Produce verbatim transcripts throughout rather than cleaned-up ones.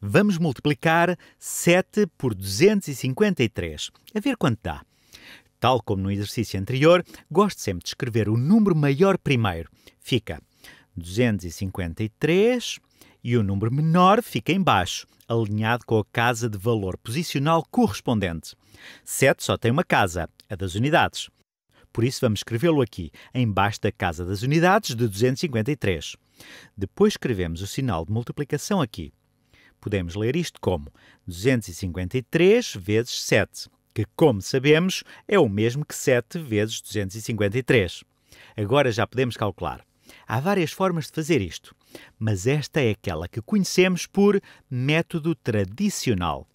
Vamos multiplicar sete por duzentos e cinquenta e três, a ver quanto dá. Tal como no exercício anterior, gosto sempre de escrever o número maior primeiro. Fica duzentos e cinquenta e três e o número menor fica em baixo, alinhado com a casa de valor posicional correspondente. sete só tem uma casa, a das unidades. Por isso vamos escrevê-lo aqui, em baixo da casa das unidades de duzentos e cinquenta e três. Depois escrevemos o sinal de multiplicação aqui. Podemos ler isto como duzentos e cinquenta e três vezes sete. Que, como sabemos, é o mesmo que sete vezes duzentos e cinquenta e três. Agora já podemos calcular. Há várias formas de fazer isto, mas esta é aquela que conhecemos por método tradicional.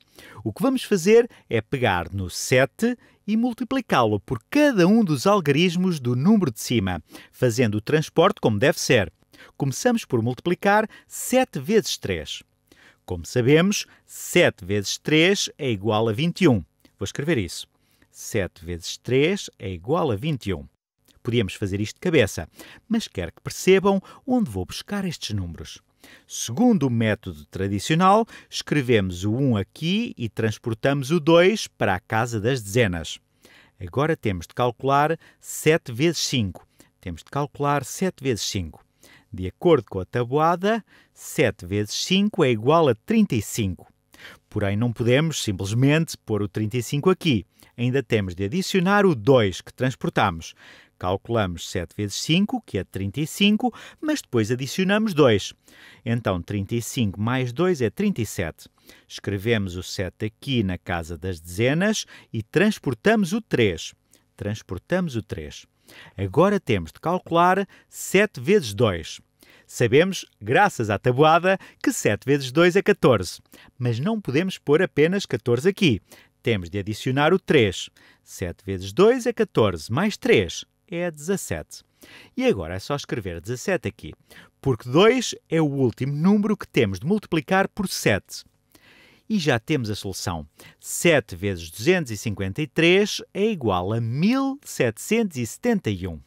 O que vamos fazer é pegar no sete e multiplicá-lo por cada um dos algarismos do número de cima, fazendo o transporte como deve ser. Começamos por multiplicar sete vezes três. Como sabemos, sete vezes três é igual a vinte e um. Vou escrever isso. sete vezes três é igual a vinte e um. Podíamos fazer isto de cabeça, mas quero que percebam onde vou buscar estes números. Segundo o método tradicional, escrevemos o um aqui e transportamos o dois para a casa das dezenas. Agora temos de calcular sete vezes cinco. Temos de calcular sete vezes cinco. De acordo com a tabuada, sete vezes cinco é igual a trinta e cinco. Porém, não podemos simplesmente pôr o trinta e cinco aqui. Ainda temos de adicionar o dois que transportamos. Calculamos sete vezes cinco, que é trinta e cinco, mas depois adicionamos dois. Então, trinta e cinco mais dois é trinta e sete. Escrevemos o sete aqui na casa das dezenas e transportamos o três. Transportamos o três. Agora temos de calcular sete vezes dois. Sabemos, graças à tabuada, que sete vezes dois é catorze. Mas não podemos pôr apenas catorze aqui. Temos de adicionar o três. sete vezes dois é catorze, mais três é dezassete. E agora é só escrever dezassete aqui, porque dois é o último número que temos de multiplicar por sete. E já temos a solução. sete vezes duzentos e cinquenta e três é igual a mil setecentos e setenta e um.